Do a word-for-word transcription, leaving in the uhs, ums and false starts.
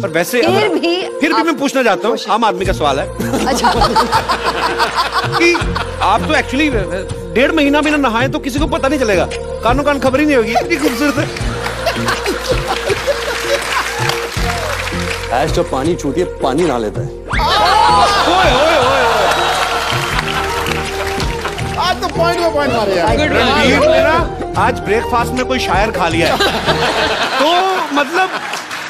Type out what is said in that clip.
पर वैसे फिर भी फिर भी मैं पूछना चाहता हूँ, आम आदमी का सवाल है। अच्छा कि आप तो एक्चुअली डेढ़ महीना बिना नहाए तो किसी को पता नहीं चलेगा, कानों कान खबर ही नहीं होगी, इतनी खूबसूरत है। ऐश जब पानी छूटिए पानी नहा लेता है। आज तो पॉइंट में पॉइंट मारे यार। आज ब्रेकफास्ट में कोई शायर खा लिया है तो मतलब